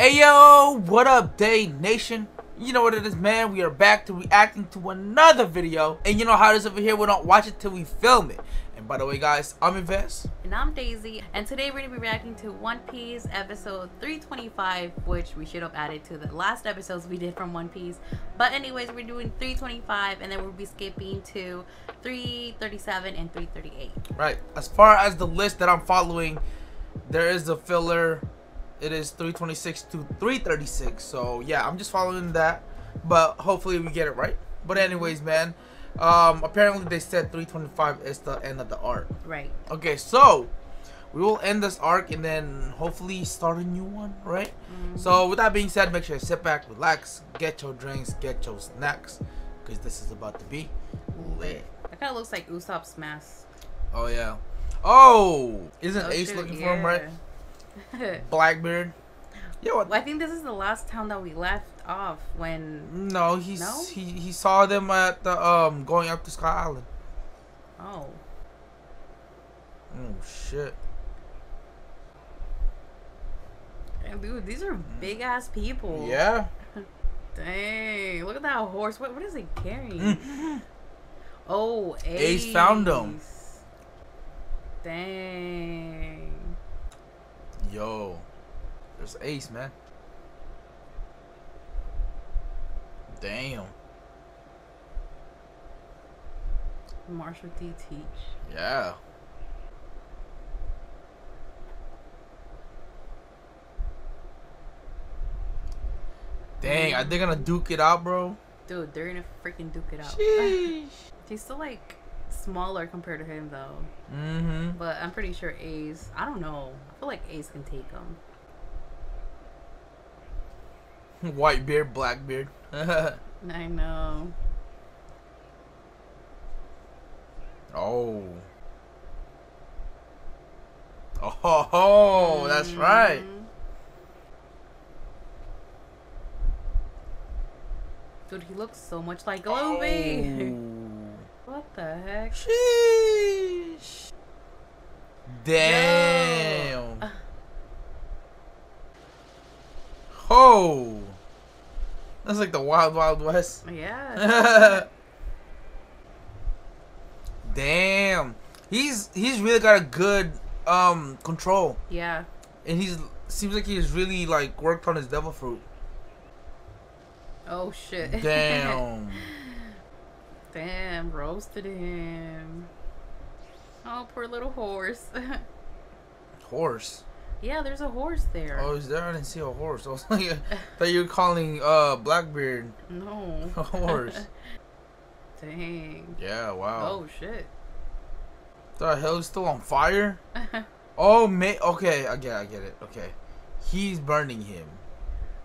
Hey yo, what up Day Nation? You know what it is, man. We are back to reacting to another video. And you know how it is over here, we don't watch it till we film it. And by the way guys, I'm Yves. And I'm Daisy. And today we're going to be reacting to One Piece episode 325, which we should have added to the last episodes we did from One Piece. But anyways, we're doing 325 and then we'll be skipping to 337 and 338. Right. As far as the list that I'm following, there is the filler. It is 326 to 336, so yeah, I'm just following that, but hopefully we get it right. But anyways, man, apparently they said 325 is the end of the arc. Right. Okay, so we will end this arc and then hopefully start a new one, right? Mm-hmm. So with that being said, make sure you sit back, relax, get your drinks, get your snacks, because this is about to be lit. That kind of looks like Usopp's mask. Oh, yeah. Oh! Isn't Ace looking for him, right? Blackbeard. Yeah, well, I think this is the last town that we left off when. No, he saw them at the going up to Sky Island. Oh. Oh shit. Damn, dude, these are big ass people. Yeah. Dang! Look at that horse. What is he carrying? Oh, Ace. Ace found him. Dang. Yo, there's Ace, man. Damn. Marshall D. Teach. Yeah. Dang, are they gonna duke it out, bro? Dude, they're gonna freaking duke it out. Sheesh. He's still like smaller compared to him though. Mm-hmm. But I'm pretty sure Ace, I don't know, I feel like Ace can take him. Whitebeard, Blackbeard. I know. Oh. Oh, that's right. Dude, he looks so much like Luffy. Oh. What the heck? Sheesh. Damn. Oh. That's like the Wild Wild West. Yeah. Damn. He's really got a good control. Yeah. And he's seems like he's really like worked on his devil fruit. Oh shit. Damn. Damn, roasted him. Oh, poor little horse. Horse? Yeah, there's a horse there. Oh, is there? I didn't see a horse. I was like, I thought you were calling Blackbeard. No. A horse. Dang. Yeah, wow. Oh, shit. The hell's still on fire? Oh, man. Okay, I get it. Okay. He's burning him.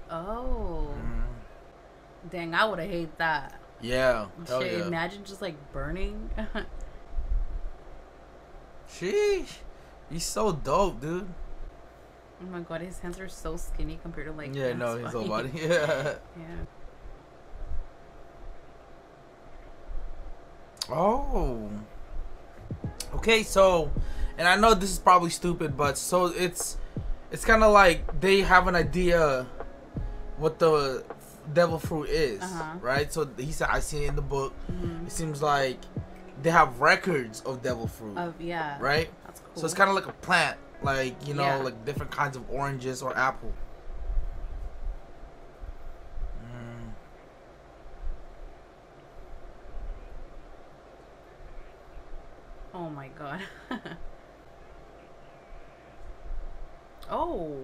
Oh. Mm. Dang, I would have hated that. Yeah. Shit, yeah. Imagine just like burning. Sheesh. He's so dope, dude. Oh my god, his hands are so skinny compared to like. Yeah, no, his whole body. Yeah. Yeah. Oh. Okay, so, and I know this is probably stupid, but so it's kind of like they have an idea what the devil fruit is, right? So he said, I seen it in the book. It seems like they have records of devil fruit. Yeah. Right? That's cool. So it's kind of like a plant, like, you know, like different kinds of oranges or apple. Mm. Oh my god. Oh.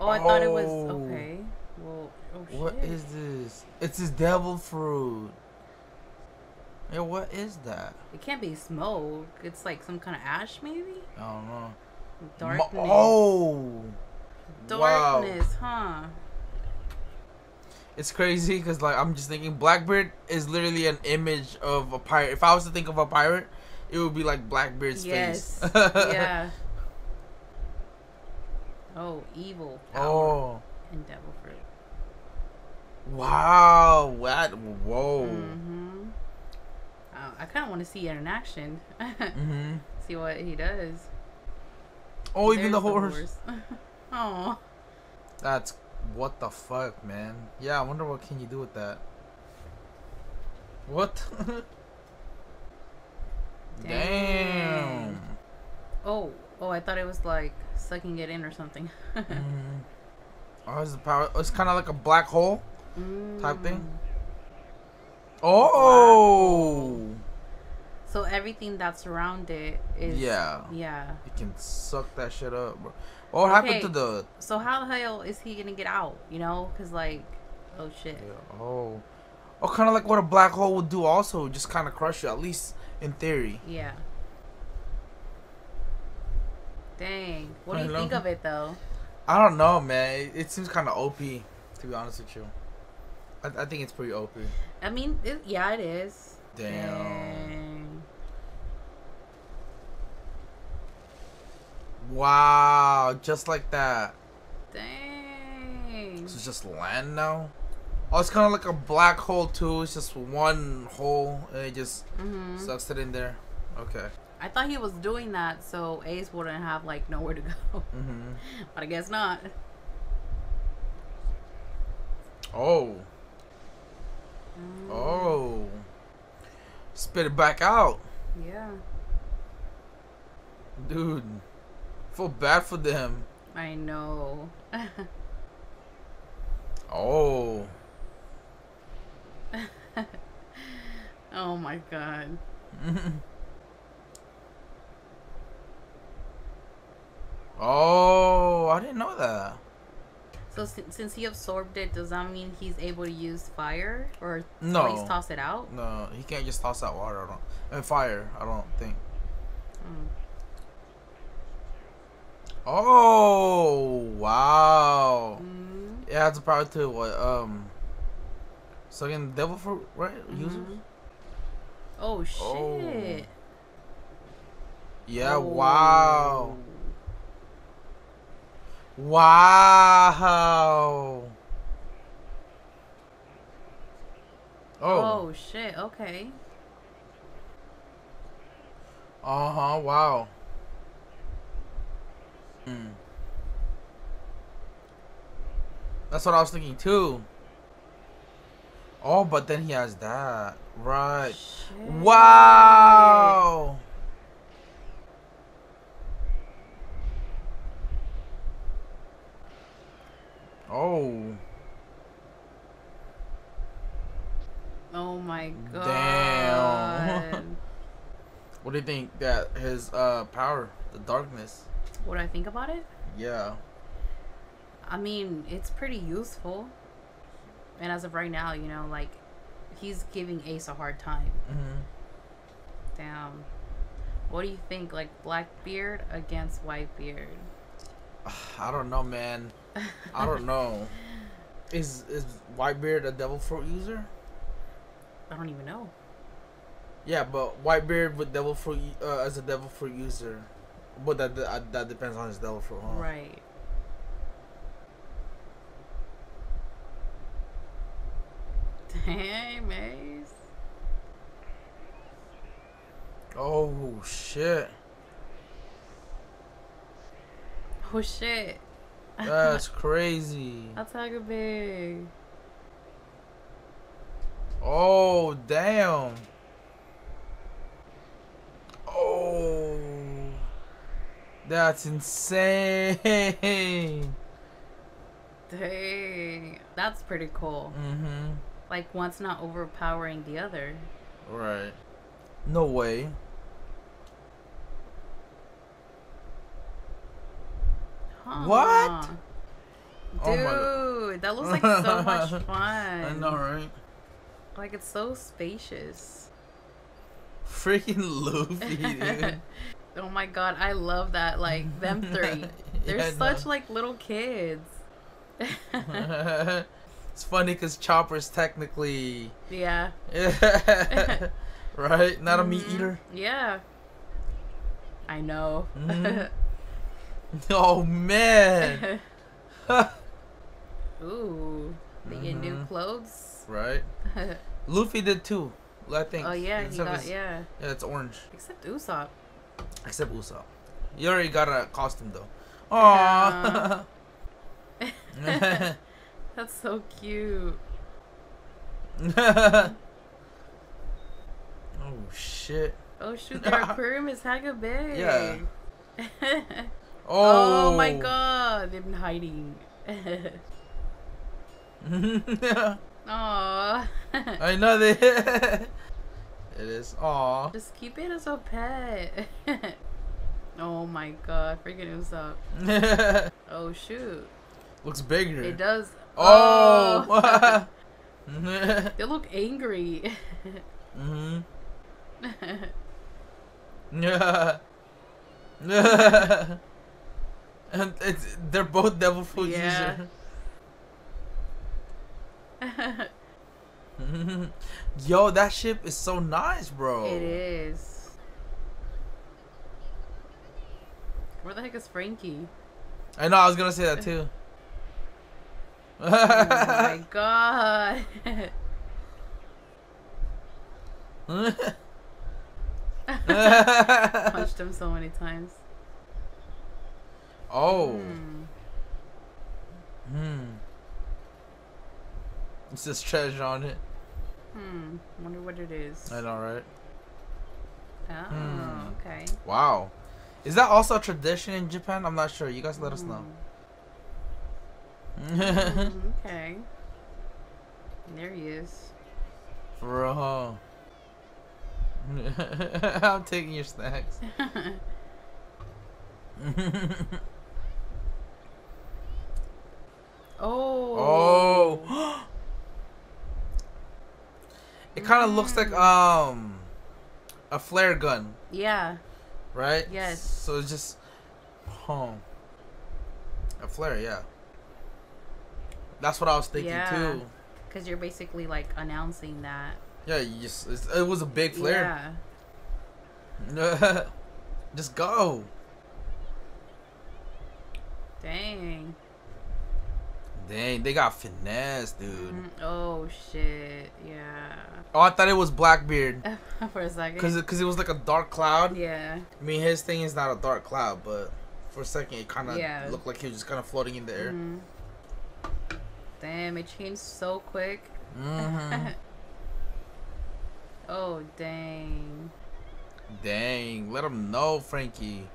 Oh, I thought it was okay. Well, oh shit. What is this? It's his devil fruit. Yeah, what is that? It can't be smoke. It's like some kind of ash, maybe? I don't know. Darkness. Oh! Darkness, wow. Huh? It's crazy because, like, I'm just thinking Blackbeard is literally an image of a pirate. If I was to think of a pirate, it would be like Blackbeard's face. Yeah. Oh, evil power. Oh. And devil fruit. Wow, what? Whoa. Mm-hmm. I kind of want to see it in action. Mm-hmm. See what he does. Oh, there's even the horse. Oh. That's what the fuck, man. Yeah, I wonder what can you do with that. What? Damn. Oh, oh! I thought it was like sucking it in or something. Mm-hmm. Oh, it's the power. It's kind of like a black hole type thing. Oh. Wow. So everything that's around it is yeah. You can suck that shit up, bro. Oh, what happened to the? So how the hell is he gonna get out? You know, cause like, oh shit. Yeah. Oh. Oh, kind of like what a black hole would do. Also, just kind of crush you, at least in theory. Yeah. Dang. What do you think of it though? I don't know, man. It seems kind of OP, to be honest with you. I think it's pretty OP. I mean, yeah, it is. Damn. Wow, just like that. Dang. So it's just land now? Oh, it's kind of like a black hole too. It's just one hole and it just sucks it in there. Okay. I thought he was doing that so Ace wouldn't have like nowhere to go. But I guess not. Oh. Oh. Spit it back out. Yeah. Dude. I feel bad for them. I know. Oh. Oh my god. Oh, I didn't know that. So since he absorbed it, does that mean he's able to use fire? Or no, he's toss it out? No, he can't just toss out water. I mean, fire, I don't think. Oh, wow. It has the power to sucking the devil fruit, right? Users? Oh, shit. Oh. Yeah, wow. Wow. Oh. Oh shit, okay. Uh-huh, wow. That's what I was thinking too. Oh, but then he has that. Right. Shit. Wow. Oh. Oh my god. Damn. What do you think that his power, the darkness? What do I think about it? Yeah. I mean, it's pretty useful. And as of right now, you know, like he's giving Ace a hard time. Damn. What do you think, like Blackbeard against Whitebeard? I don't know, man. I don't know. Is Whitebeard a devil fruit user? I don't even know. Yeah, but Whitebeard with devil fruit as a devil fruit user, but that depends on his devil fruit, huh? Right. Damn, Ace. Oh shit. Oh shit. That's crazy. Attack a big. Oh damn. Oh, that's insane. Dang, that's pretty cool. Like one's not overpowering the other. Right. No way. What? Dude, oh my, that looks like so much fun. I know, right? Like, it's so spacious. Freaking Luffy, dude. Oh my god, I love that. Like, them three. They're such, like, little kids. It's funny because Chopper's technically... Yeah. Right? Not a meat eater? Yeah. I know. Oh man. Ooh, they get new clothes, right? Luffy did too, I think. Oh yeah, he got, yeah, it's orange. Except Usopp, he already got a costume though. Aww. That's so cute. Oh shit. Oh shoot, their aquarium is hecka big. Yeah. Oh. Oh my god, they've been hiding. Aww. I know they. It is. Aww. Just keep it as a pet. Oh my god, freaking Usopp. Oh shoot. Looks bigger. It does. Oh. They look angry. Mhm. Yeah. And they're both devil fruit users. Yo, that ship is so nice, bro. It is. Where the heck is Franky? I know, I was gonna say that too. Oh my god. Punched him so many times. Oh. It's this treasure on it. Wonder what it is. I know, right? Oh, okay. Wow. Is that also a tradition in Japan? I'm not sure. You guys let us know. Okay. There he is. Bro. I'm taking your snacks. Oh. Oh. It kind of looks like a flare gun. Yeah. Right? Yes. So it's just a flare, yeah. That's what I was thinking too. Because you're basically like announcing that. Yeah, you just, it was a big flare. Yeah. Just go. Dang. Dang, they got finesse, dude. Oh shit, yeah. Oh, I thought it was Blackbeard. For a second. Cause it was like a dark cloud. Yeah. I mean, his thing is not a dark cloud, but for a second, it kind of looked like he was just kind of floating in the air. Damn, it changed so quick. Oh dang. Dang, let him know, Franky.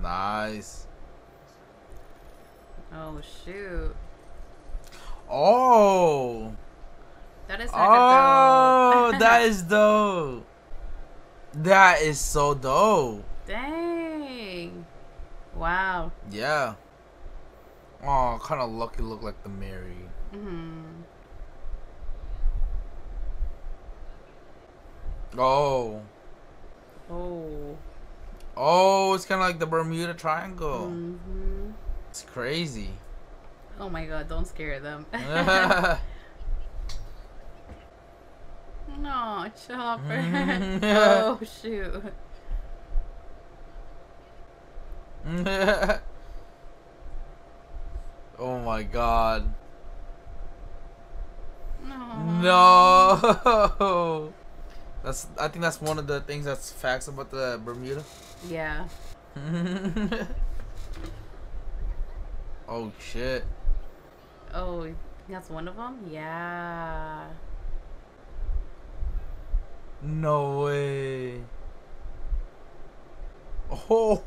Nice. Oh shoot. Oh. That is dope. That is dope. That is so dope. Dang. Wow. Yeah. Oh, kind of lucky. Look like the Mary. Oh. Oh. Oh, it's kind of like the Bermuda Triangle. It's crazy. Oh my god, don't scare them. No, Chopper. Oh, shoot. Oh my god. Aww. No. That's. I think that's one of the things that's facts about the Bermuda. Yeah. Oh shit. Oh, that's one of them. Yeah. No way. Oh.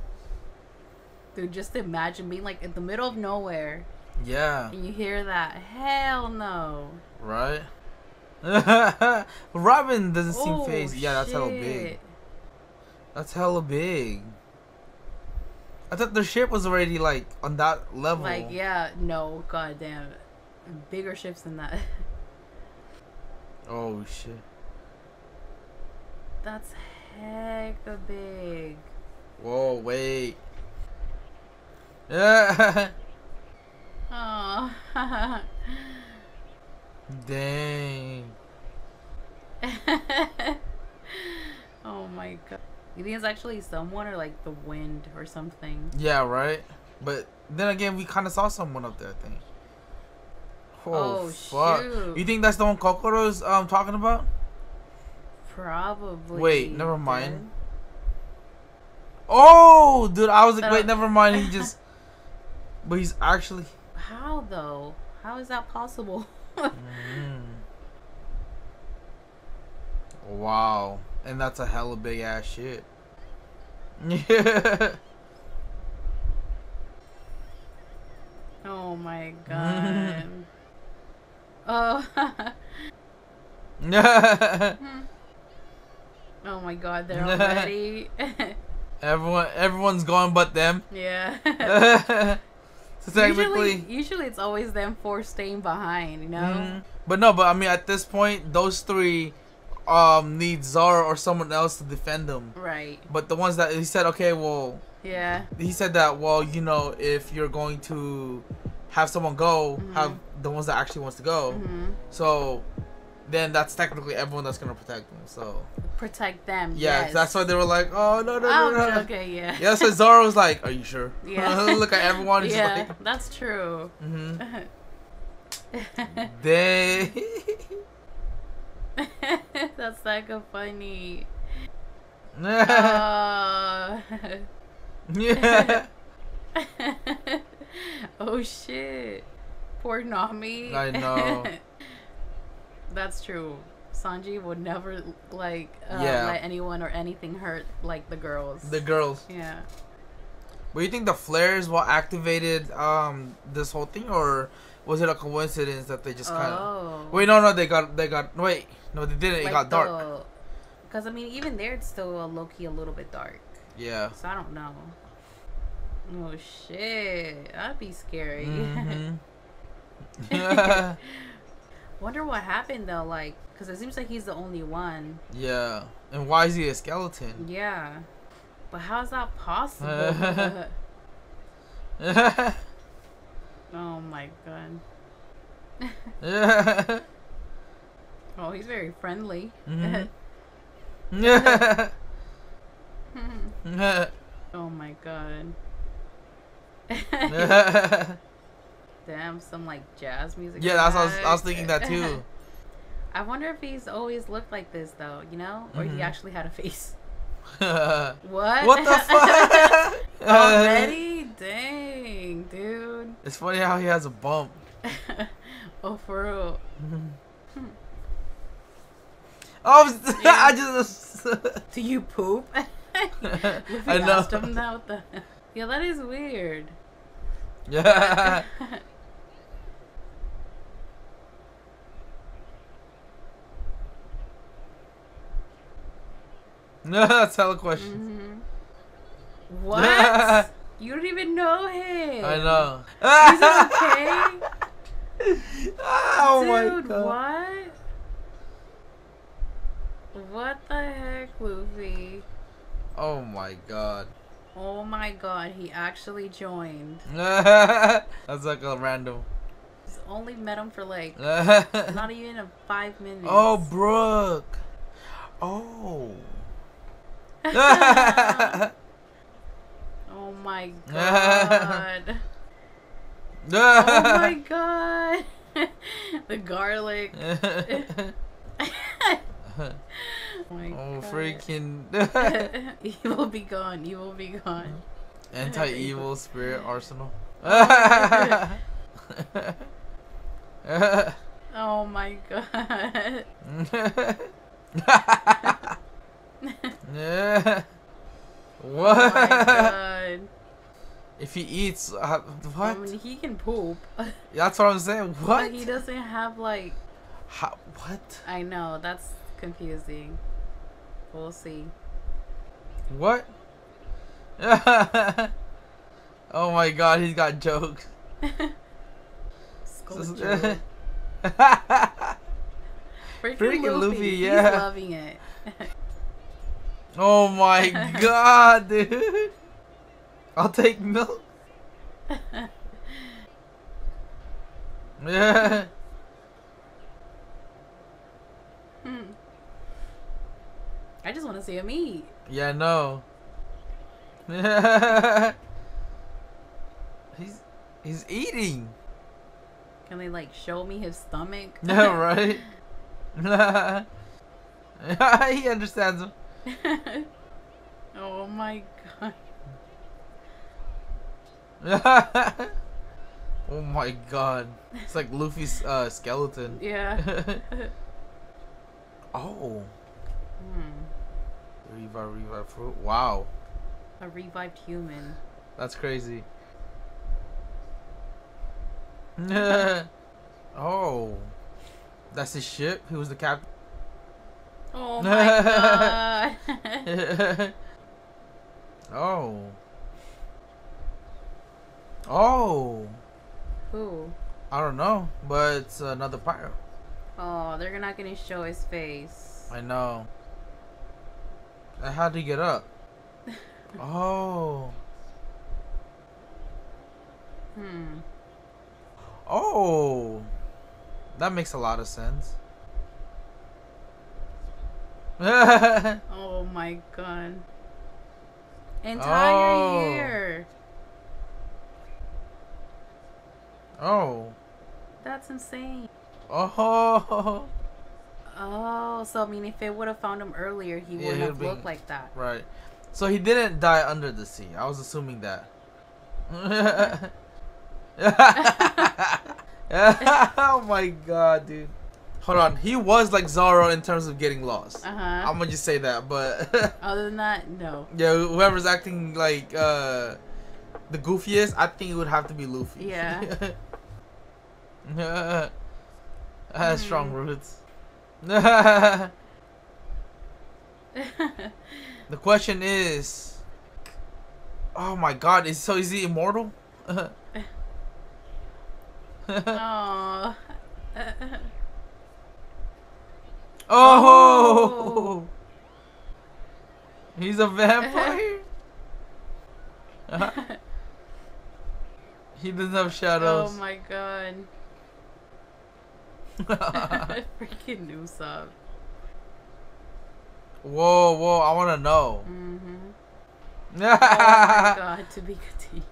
Dude, just imagine being like in the middle of nowhere. Yeah. And you hear that? Hell no. Right. Robin doesn't seem phased. Yeah, that's hella big. That's hella big. I thought the ship was already like on that level. Like yeah, no, goddamn, bigger ships than that. Oh shit. That's hecka big. Whoa, wait. Yeah. Oh. Dang. Oh my god. You think it's actually someone or like the wind or something? Yeah, right? But then again, we kind of saw someone up there, I think. Oh, fuck. Shoot. You think that's the one Kokoro's talking about? Probably. Wait, never mind. Oh, dude, I was like, wait, never mind. He just, but he's actually. How though? How is that possible? Wow, and that's a hella big ass shit. Yeah. Oh my god. Oh. Oh my god, they're already. Everyone's gone but them. Yeah. So technically, usually it's always them four staying behind, you know. But no, but I mean, at this point, those three need Zoro or someone else to defend them. Right. But the ones that he said, okay, well. Yeah. He said that, well, you know, if you're going to have someone go, have the ones that actually wants to go. So then that's technically everyone that's gonna protect them. So protect them. Yeah, yes. That's why they were like, oh no no no no. Okay, yeah. Yeah, so Zoro's like, are you sure? Yeah. Look at everyone. He's yeah, like, that's true. They. That's like a funny. Yeah. Oh shit! Poor Nami. I know. That's true. Sanji would never like let anyone or anything hurt like the girls. The girls. Yeah. But you think the flares were activated this whole thing, or was it a coincidence that they just kind of? Wait, no, they got. Wait, no, they didn't. Like it got dark. Because I mean, even there, it's still low-key a little bit dark. Yeah. So I don't know. Oh shit, that'd be scary. Wonder what happened though, like, because it seems like he's the only one. Yeah, and why is he a skeleton? Yeah, but how is that possible? Oh my god. Oh, he's very friendly. Oh my god. Damn, some like jazz music. Yeah, that's I was thinking that too. I wonder if he's always looked like this though, you know, or he actually had a face. What the fuck? Already? Dang, dude. It's funny how he has a bump. Oh, for real. Oh, I just. Do you poop? I know. Asked him that with the... Yeah, that is weird. Yeah. No, that's hella question. What? You don't even know him. I know. Is it okay? Oh dude, my god. What? What the heck, Luffy? Oh my god. Oh my god, he actually joined. That's like a random. He's only met him for like not even a 5 minutes. Oh, Brook. Oh. Oh my god. Oh my god. The garlic. Oh freaking. Evil be gone, evil be gone. Anti-evil spirit arsenal. Oh my god. Yeah. What? Oh my god. If he eats, what? I mean, he can poop. That's what I'm saying. What? But he doesn't have like. How, what? I know, that's confusing. We'll see. What? Oh my god, he's got jokes. Freaking Luffy, yeah. He's loving it. Oh my god, dude. I'll take milk. Yeah. I just want to see him eat. Yeah, I know. He's eating. Can they like show me his stomach? Yeah, right. He understands him. Oh my god. Oh my god. It's like Luffy's skeleton. Yeah. Oh. Hmm. Revive fruit. Wow. A revived human. That's crazy. Oh. That's his ship? He was the captain? Oh my god. Oh. Oh. Who? I don't know, but it's another pirate. Oh, they're not gonna show his face. I know. How'd he get up? Oh. Hmm. Oh. That makes a lot of sense. Oh my god. Entire year. Oh. That's insane. Oh. Oh, so I mean if they would have found him earlier, he wouldn't have looked like that. Right. So he didn't die under the sea. I was assuming that. Oh my god, dude. Hold on. He was like Zoro in terms of getting lost. Uh-huh. I'm gonna just say that, but... Other than that, no. Yeah, whoever's acting like the goofiest, I think it would have to be Luffy. Yeah. Strong roots. The question is... Oh my god, is he immortal? Oh. Oh, he's a vampire. He doesn't have shadows. Oh my god! Freaking Usopp. Whoa, whoa! I want to know. Mm-hmm. Oh my god! To be continued.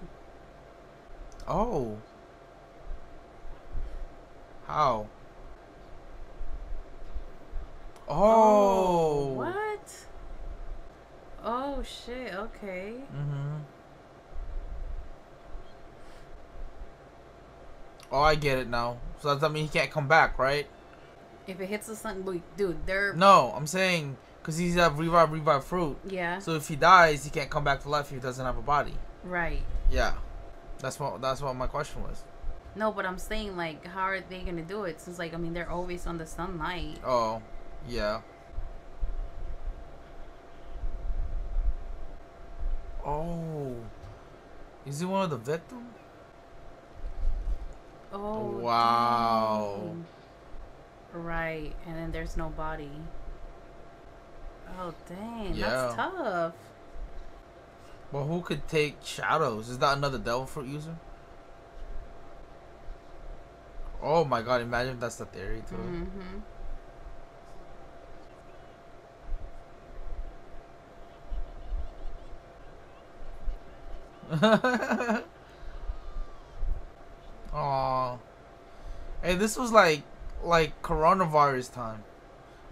Oh. How? Oh. What? Oh shit, okay. Mm-hmm. Oh, I get it now. So does that mean he can't come back, right? If it hits the sun, dude, they're... No, I'm saying, because he's a revive fruit. Yeah. So if he dies, he can't come back to life if he doesn't have a body. Right. Yeah. That's what my question was. No, but I'm saying, like, how are they gonna do it? Since, like, I mean, they're always on the sunlight. Oh. Yeah. Oh. Is he one of the victims? Oh. Wow. Dang. Right. And then there's no body. Oh, dang. Yeah. That's tough. Well, who could take shadows? Is that another devil fruit user? Oh my god. Imagine if that's the theory, too. Mm-hmm. Aww. Hey, this was like coronavirus time.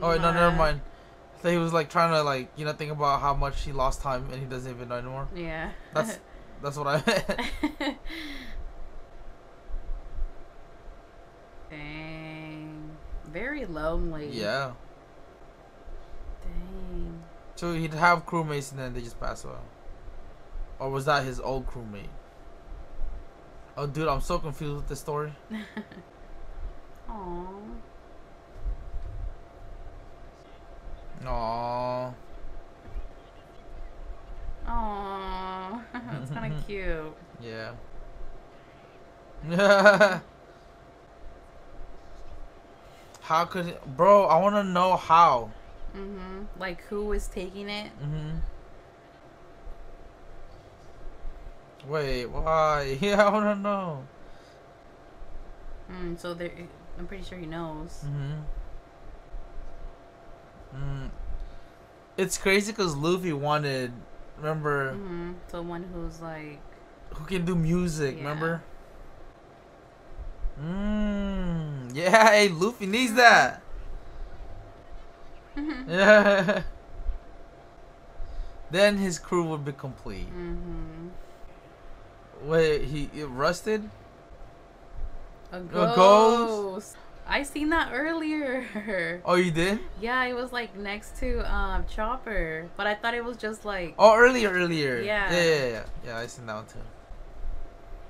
Oh wait, no, never mind. So he was like trying to like, you know, think about how much he lost time and he doesn't even know anymore. Yeah. That's what I meant. Dang. Very lonely. Yeah. Dang. So he'd have crewmates and then they just pass away. Or was that his old crewmate? Oh, dude, I'm so confused with this story. Aww. Aww. Aww. That's kind of cute. Yeah. How could it... Bro, I want to know how. Mm-hmm. Like, who was taking it? Mm-hmm. Wait, why? Yeah, I wanna know. So there, I'm pretty sure he knows. Mm-hmm. It's crazy because Luffy wanted, remember? Mm-hmm. Someone who's like... Who can do music, yeah. Remember? Yeah, hey, Luffy needs that! Yeah. Then his crew would be complete. Mm-hmm. Wait, it rusted? A ghost. A ghost? I seen that earlier. Oh, you did? Yeah, it was like next to Chopper, but I thought it was just like. Oh, earlier. Yeah. Yeah, I seen that one too.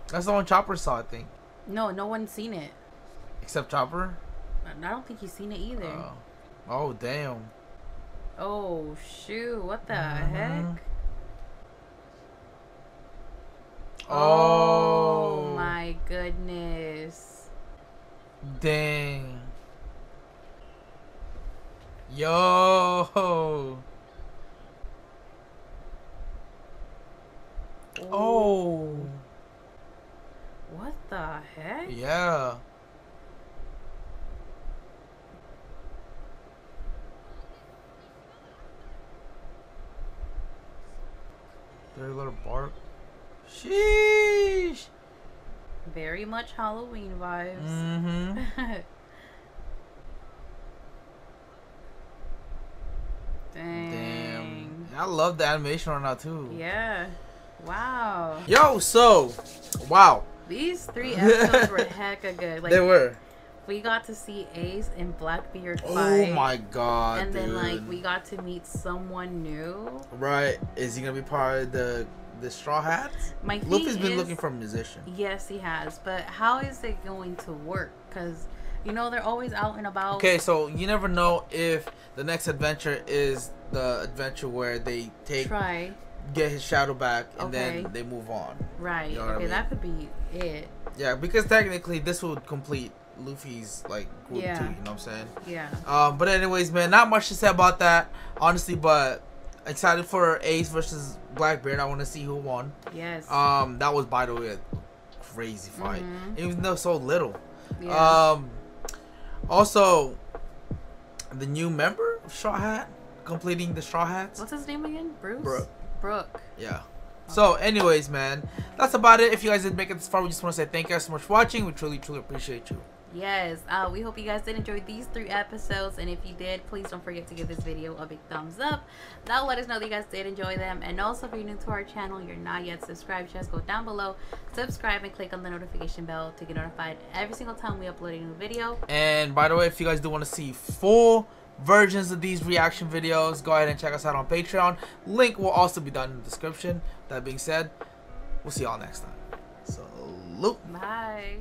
That's the one Chopper saw, I think. No, no one's seen it. Except Chopper? I don't think he's seen it either. Oh damn. Oh shoot! What the heck? Oh my goodness. Dang. Yo. Oh. What the heck? Yeah. Their little bark. Sheesh. Very much Halloween vibes. Mm-hmm. Damn. I love the animation right now too. Yeah. Wow. Yo, so wow. These three episodes were hecka good. Like, they were. We got to see Ace and Blackbeard fight. Oh my god. And then like we got to meet someone new. Right. Is he gonna be part of the Straw Hats? Luffy's been looking for a musician. Yes, he has. But how is it going to work? Because, you know, they're always out and about. Okay, so you never know if the next adventure is the adventure where they get his shadow back and then they move on. Right. You know that could be it. Yeah, because technically this would complete Luffy's like group too, you know what I'm saying? Yeah. But anyways, man, not much to say about that, honestly, but excited for Ace versus Blackbeard. I want to see who won. Yes. That was, by the way, a crazy fight. Even though so little. Yeah. Also, the new member of Straw Hat, completing the Straw Hats. What's his name again? Brook. Yeah. So anyways, man, that's about it. If you guys did make it this far, we just want to say thank you guys so much for watching. We truly, truly appreciate you. Yes, we hope you guys did enjoy these three episodes, and if you did, please don't forget to give this video a big thumbs up. That'll let us know that you guys did enjoy them. And also, if you're new to our channel, you're not yet subscribed, just go down below, subscribe, and click on the notification bell to get notified every single time we upload a new video. And by the way, if you guys do want to see full versions of these reaction videos, go ahead and check us out on Patreon. Link will also be down in the description. That being said, we'll see y'all next time. Salute. Bye.